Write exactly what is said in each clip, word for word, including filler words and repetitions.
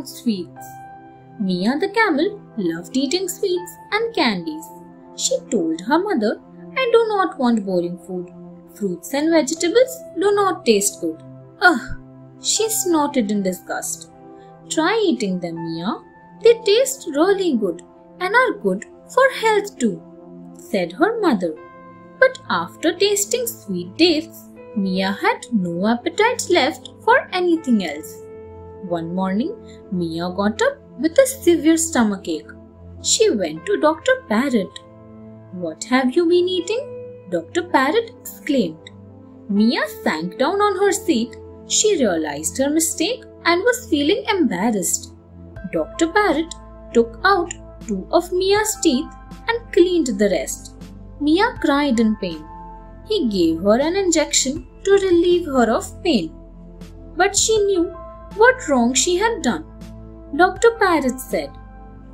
on sweets. Mia the camel loved eating sweets and candies. She told her mother, "I do not want boring food. Fruits and vegetables do not taste good." Ugh! She snorted in disgust. "Try eating them, Mia. They taste really good and are good for health too," said her mother. But after tasting sweet dates, Mia had no appetite left for anything else. One morning, Mia got up with a severe stomachache. She went to Doctor Parrot. "What have you been eating?" Doctor Parrot exclaimed. Mia sank down on her seat. She realized her mistake and was feeling embarrassed. Doctor Parrot took out two of Mia's teeth and cleaned the rest. Mia cried in pain. He gave her an injection to relieve her of pain. But she knew what wrong she had done. Doctor Parrot said,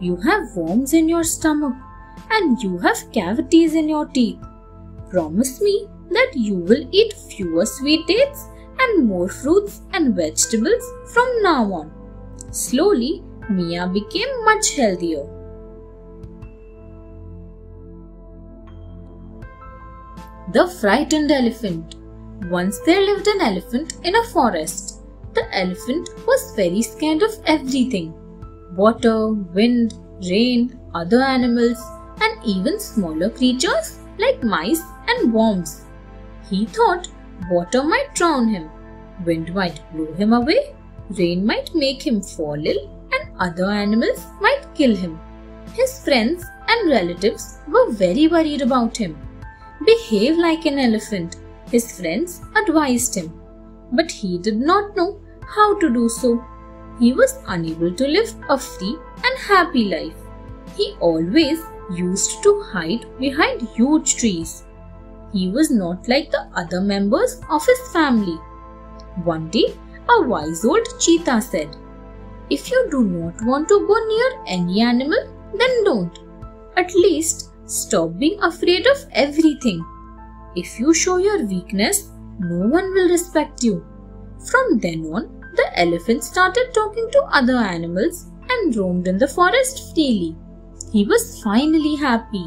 "You have worms in your stomach and you have cavities in your teeth. Promise me that you will eat fewer sweet dates and more fruits and vegetables from now on." Slowly, Mia became much healthier. The frightened elephant. Once there lived an elephant in a forest. The elephant was very scared of everything: water, wind, rain, other animals, and even smaller creatures like mice and worms. He thought water might drown him, wind might blow him away, rain might make him fall ill, and other animals might kill him. His friends and relatives were very worried about him. "Behave like an elephant," his friends advised him. But he did not know how to do so. He was unable to live a free and happy life. He always used to hide behind huge trees. He was not like the other members of his family. One day, a wise old cheetah said, "If you do not want to go near any animal, then don't. At least stop being afraid of everything. If you show your weakness, no one will respect you." From then on, the elephant started talking to other animals and roamed in the forest freely. He was finally happy.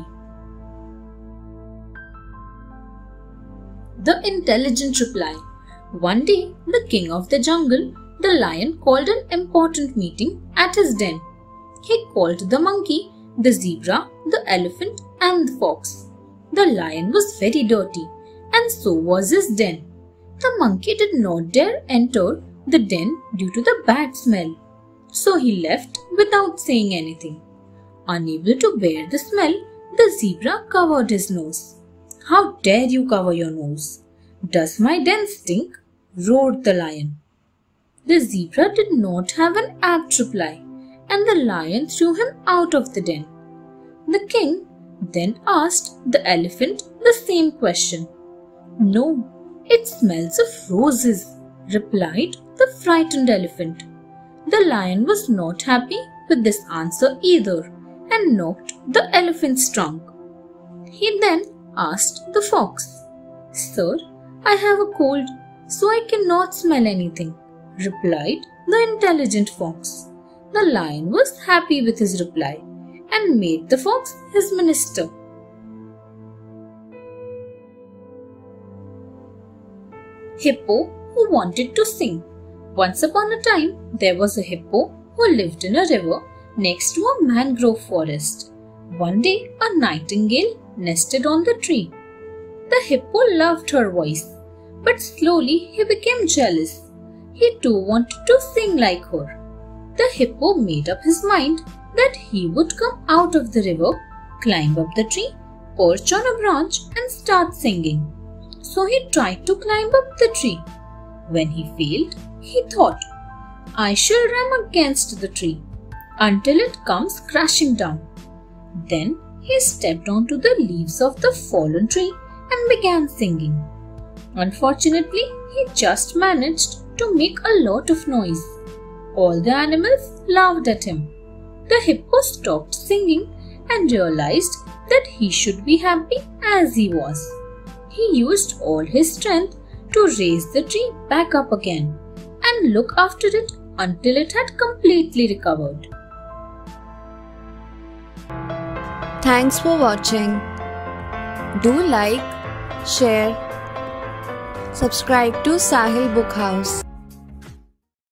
The intelligent reply. One day, the king of the jungle, the lion, called an important meeting at his den. He called the monkey, the zebra, the elephant, and the fox. The lion was very dirty, and so was his den. The monkey did not dare enter the den due to the bad smell, so he left without saying anything. Unable to bear the smell, the zebra covered his nose. "How dare you cover your nose? Does my den stink?" roared the lion. The zebra did not have an apt reply, and the lion threw him out of the den. The king then asked the elephant the same question. "No, it smells of roses," replied the frightened elephant. The lion was not happy with this answer either and knocked the elephant's trunk. He then asked the fox, "Sir, I have a cold, so I cannot smell anything," replied the intelligent fox. The lion was happy with his reply and made the fox his minister. Hippo who wanted to sing. Once upon a time, there was a hippo who lived in a river next to a mangrove forest. One day, a nightingale nested on the tree. The hippo loved her voice, but slowly he became jealous. He too wanted to sing like her. The hippo made up his mind that he would come out of the river, climb up the tree, perch on a branch, and start singing. So he tried to climb up the tree. When he failed, he thought, "I shall ram against the tree until it comes crashing down." Then he stepped onto the leaves of the fallen tree and began singing. Unfortunately, he just managed to make a lot of noise. All the animals laughed at him. The hippo stopped singing and realized that he should be happy as he was. He used all his strength to raise the tree back up again and look after it until it had completely recovered. Thanks for watching. Do like, share, subscribe to Sahil Bookhouse.